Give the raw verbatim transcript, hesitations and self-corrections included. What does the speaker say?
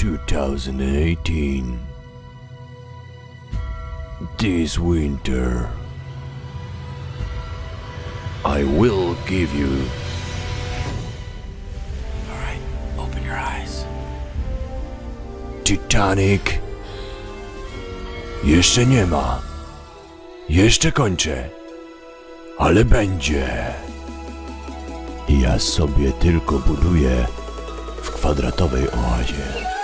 two thousand eighteen. This winter, I will give you. All right, open your eyes. Titanic. Jeszcze nie ma. Jeszcze kończę. Ale będzie. Ja sobie tylko buduję w kwadratowej oazie.